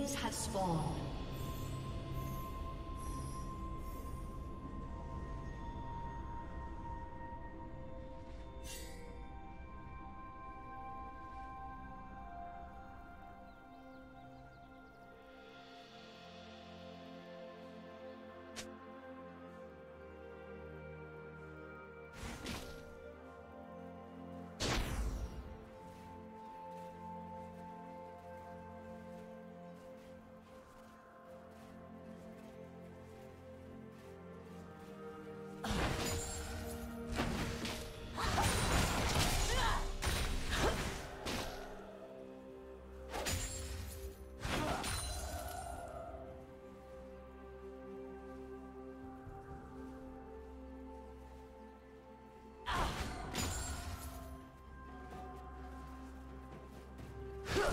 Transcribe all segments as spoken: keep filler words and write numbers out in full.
minions have spawned. Let's go.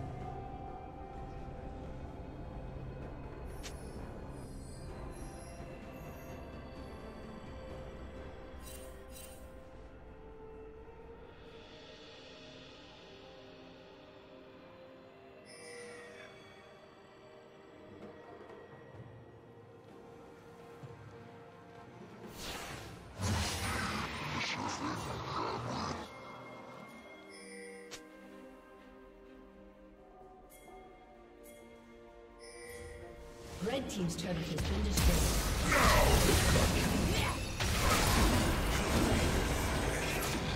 Red team's turret has been destroyed. No!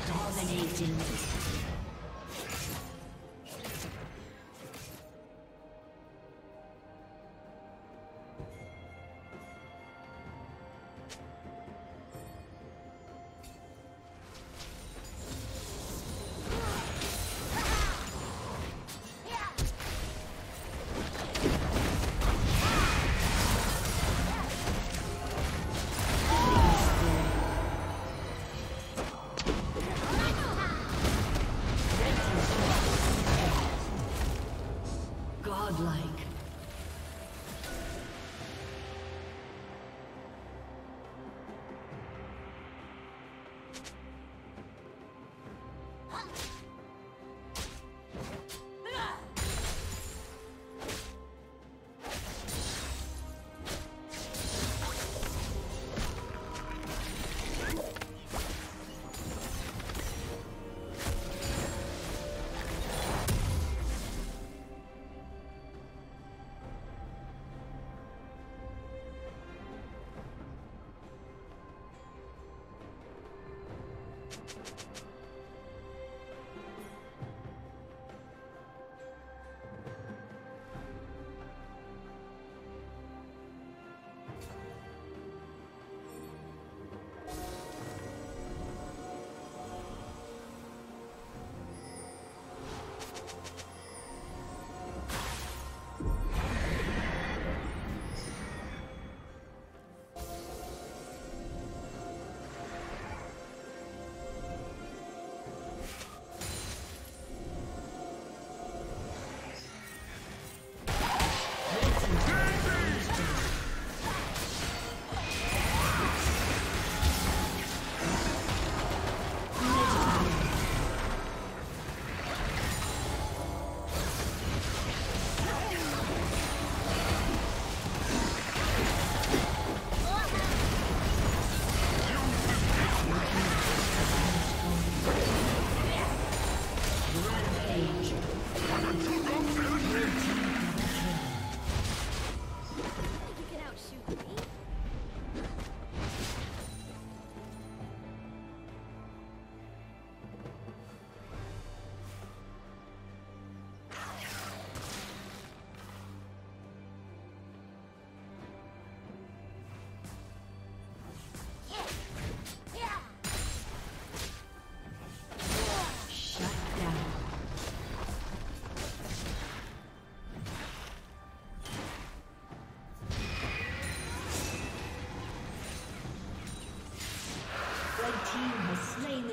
Dominating.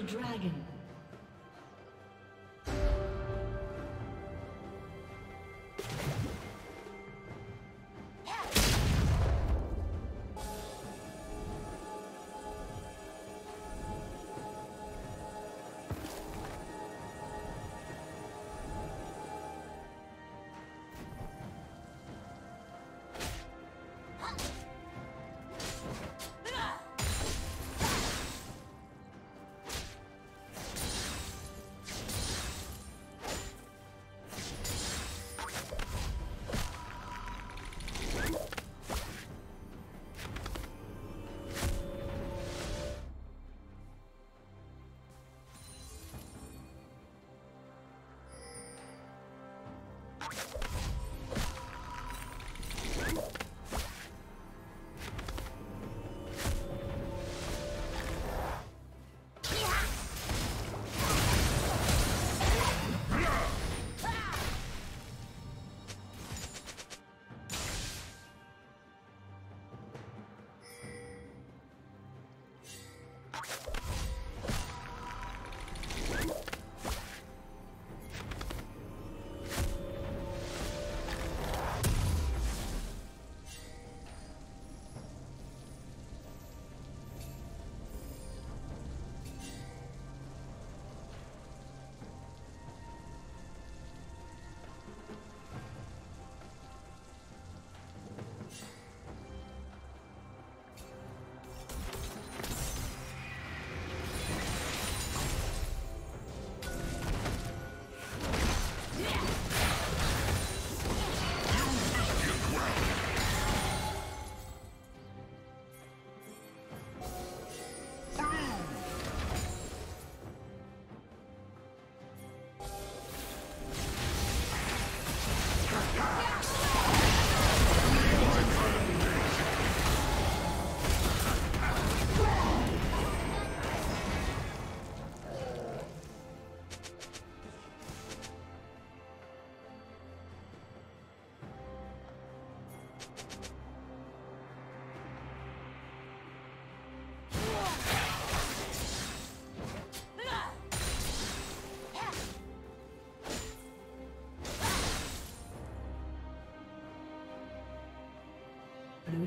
the dragon. Blue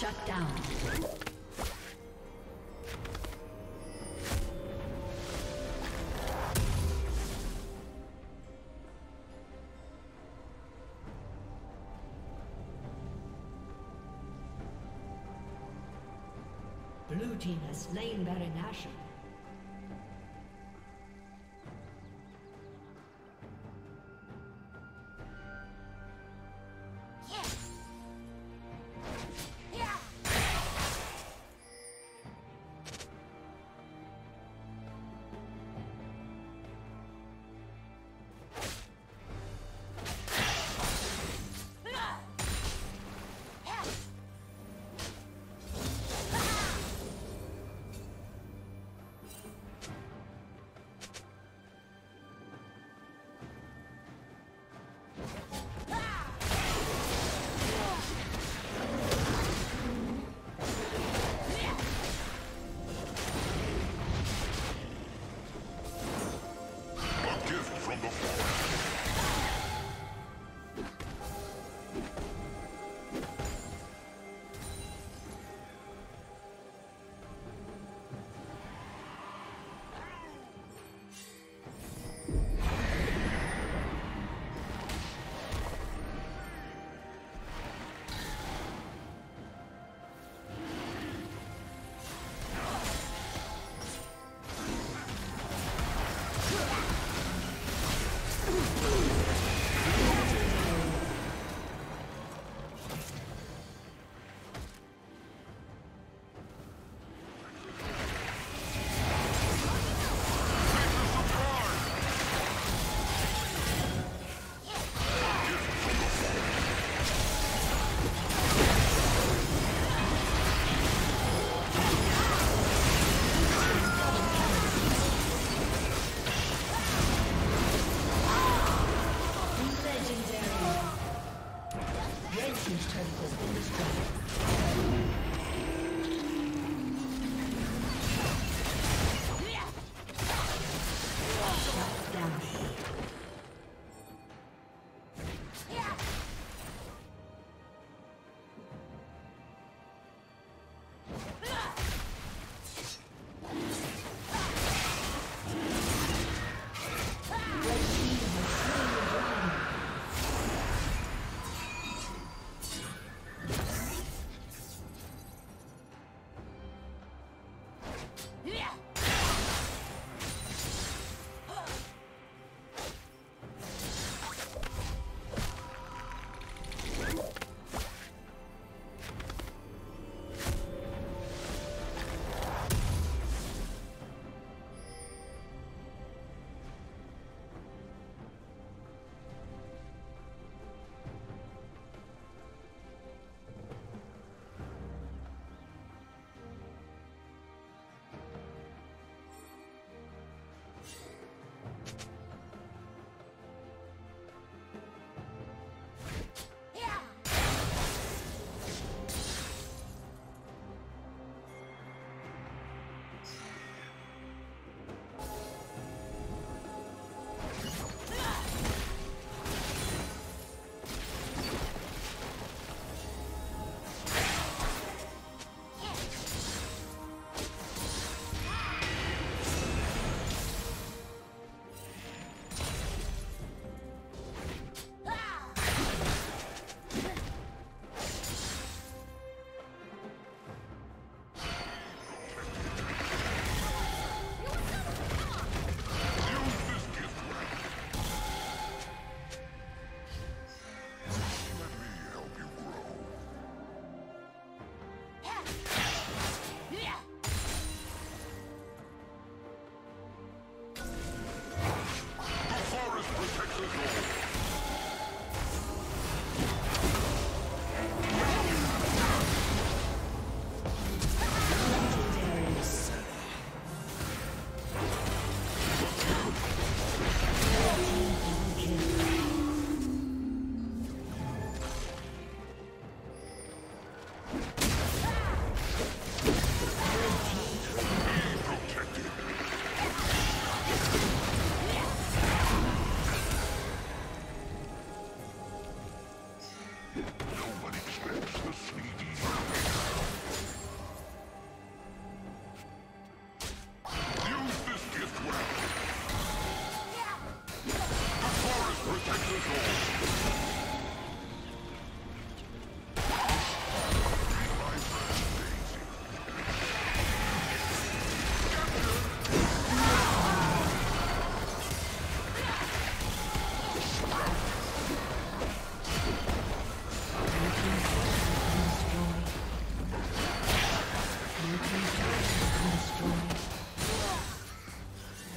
Shut down. Blue team has slain Baron Asher.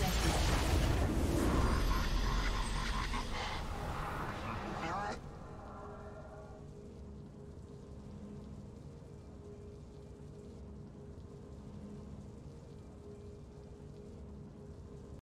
Disconnected.